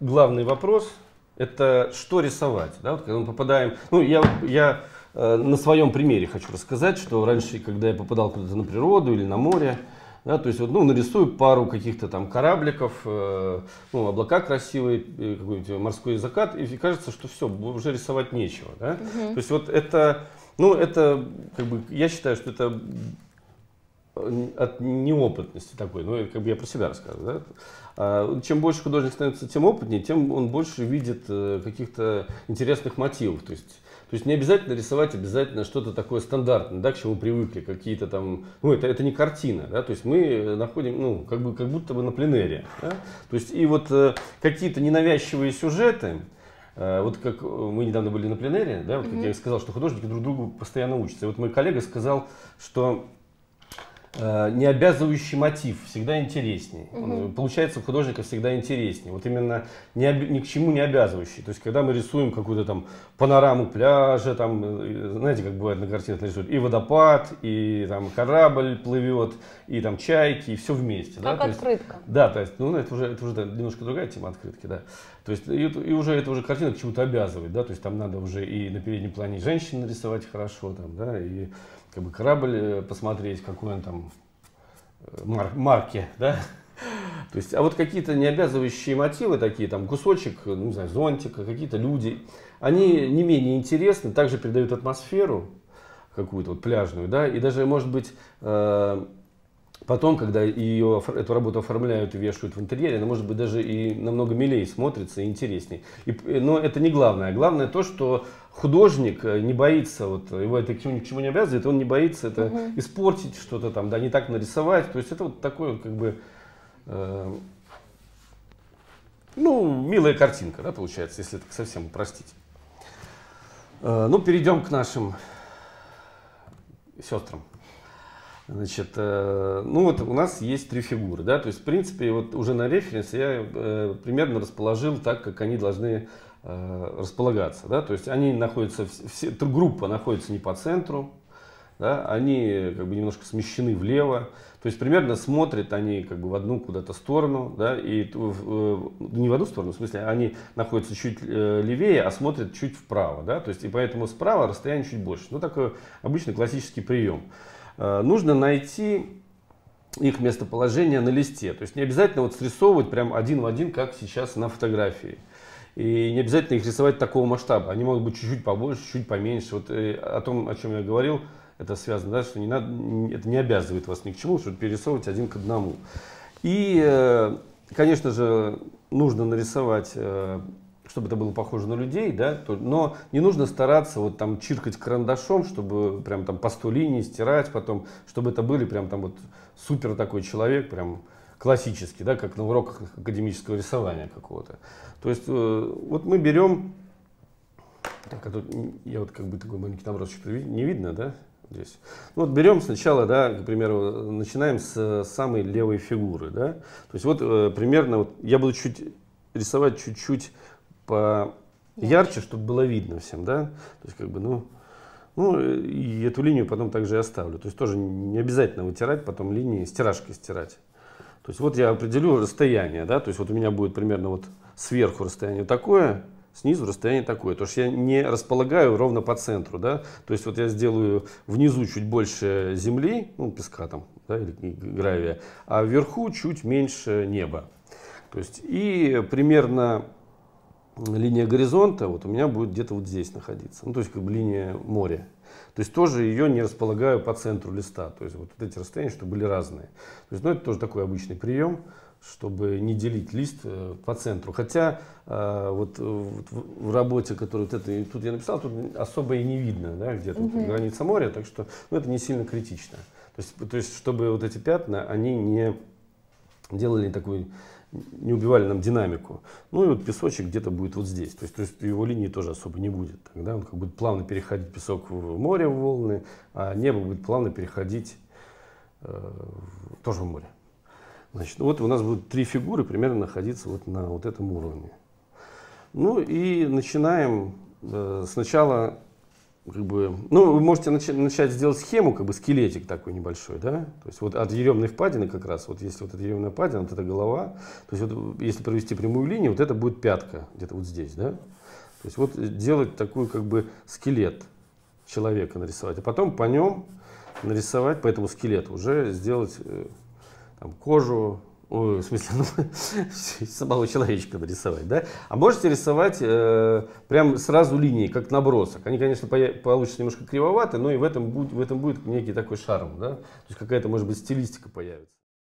главный вопрос – это что рисовать. Да? Вот, когда мы попадаем… Ну, я на своем примере хочу рассказать, что раньше, когда я попадал куда-то на природу или на море, да, то есть, ну, нарисую пару каких-то там корабликов, ну, облака красивые, какой-нибудь морской закат, и кажется, что все, уже рисовать нечего. Да? То есть вот это, ну, это, как бы, я считаю, что это от неопытности такой, ну, как бы я про себя рассказываю. Да? Чем больше художник становится, тем опытнее, тем он больше видит каких-то интересных мотивов. То есть не обязательно рисовать обязательно что-то такое стандартное, да, к чему привыкли, какие-то там, ну, это не картина, да, то есть мы находим, ну, как будто бы на пленэре, да? То есть и вот какие-то ненавязчивые сюжеты, вот как мы недавно были на пленэре, да, вот как я сказал, что художники друг другу постоянно учатся, и вот мой коллега сказал, что необязывающий мотив всегда интереснее. Получается, у художника всегда интереснее. Вот именно ни к чему не обязывающий. То есть, когда мы рисуем какую-то там панораму пляжа, там, знаете, как бывает на картинах нарисуют, и водопад, и там корабль плывет, и там чайки, и все вместе. Как да? Открытка. То есть, да, то есть, ну, это уже да, немножко другая тема открытки, да. То есть, и уже это уже картина к чему-то обязывает, да, то есть там надо уже и на переднем плане женщин нарисовать хорошо, там, да, и как бы корабль посмотреть, какой он там марки, да? То есть, а вот какие-то необязывающие мотивы, такие там кусочек, ну, не знаю, зонтика, какие-то люди, они не менее интересны, также передают атмосферу какую-то вот пляжную, да, и даже, может быть, потом, когда эту работу оформляют и вешают в интерьере, она, может быть, даже и намного милее смотрится и интереснее. Но это не главное. Главное то, что художник не боится, вот, его это ни к чему не обязывает, он не боится это испортить что-то там, да, не так нарисовать. То есть это вот такое, как бы, ну, милая картинка, да, получается, если так совсем упростить. Ну, перейдем к нашим сестрам. Значит, ну вот у нас есть три фигуры, да, то есть, в принципе, вот уже на референс я примерно расположил так, как они должны располагаться, да, то есть они находятся, группа находится не по центру, да, они как бы немножко смещены влево, то есть примерно смотрят они как бы в одну куда-то сторону, да, и не в одну сторону, в смысле, они находятся чуть левее, а смотрят чуть вправо, да, то есть и поэтому справа расстояние чуть больше, ну, такой обычный классический прием. Нужно найти их местоположение на листе. То есть не обязательно вот срисовывать прям один в один, как сейчас на фотографии. И не обязательно их рисовать такого масштаба. Они могут быть чуть-чуть побольше, чуть поменьше. Вот о том, о чем я говорил, это связано, да, что не надо, это не обязывает вас ни к чему, чтобы перерисовывать один к одному. И, конечно же, нужно нарисовать, чтобы это было похоже на людей, да, но не нужно стараться вот там чиркать карандашом, чтобы прям там по 100 линий стирать потом, чтобы это были прям там вот супер такой человек, прям классический, да, как на уроках академического рисования какого-то. То есть вот мы берем, так, а тут я вот как бы такой маленький набросочек, не видно, да, здесь. Ну, вот берем сначала, да, к примеру, начинаем с самой левой фигуры, да, то есть вот примерно, вот я буду рисовать чуть-чуть ярче, чтобы было видно всем, да, то есть как бы, ну, и эту линию потом также и оставлю, то есть тоже не обязательно вытирать потом линии, стирашкой стирать, то есть вот я определю расстояние, да, то есть вот у меня будет примерно вот сверху расстояние такое, снизу расстояние такое, то что я не располагаю ровно по центру, да, то есть вот я сделаю внизу чуть больше земли, ну, песка там, да, или гравия, а вверху чуть меньше неба, то есть и примерно линия горизонта вот у меня будет где-то вот здесь находиться, ну, то есть как бы линия моря, то есть тоже ее не располагаю по центру листа, то есть вот эти расстояния, чтобы были разные, то есть, ну, это тоже такой обычный прием, чтобы не делить лист по центру, хотя вот в работе, которую тут я написал, тут особо и не видно, да, где-то граница моря, так что, ну, это не сильно критично, то есть чтобы вот эти пятна, они не делали такую, не убивали нам динамику. Ну и вот песочек где-то будет вот здесь. То есть его линии тоже особо не будет. Тогда он как будет плавно переходить песок в море, в волны, а небо будет плавно переходить тоже в море. Значит, вот у нас будут три фигуры примерно находиться вот на вот этом уровне. Ну и начинаем сначала как бы, ну, вы можете начать сделать схему, как бы скелетик такой небольшой, да, то есть вот от еремной впадины как раз, вот если вот эта еремная впадина, вот эта голова, то есть вот если провести прямую линию, вот это будет пятка, где-то вот здесь, да, то есть вот делать такой как бы скелет человека нарисовать, а потом по нем нарисовать, по этому скелету уже сделать там, кожу, ой, в смысле, ну, самого человечка нарисовать, да? А можете рисовать прям сразу линии, как набросок. Они, конечно, получатся немножко кривоваты, но и в этом будет некий такой шарм, да? То есть какая-то, может быть, стилистика появится.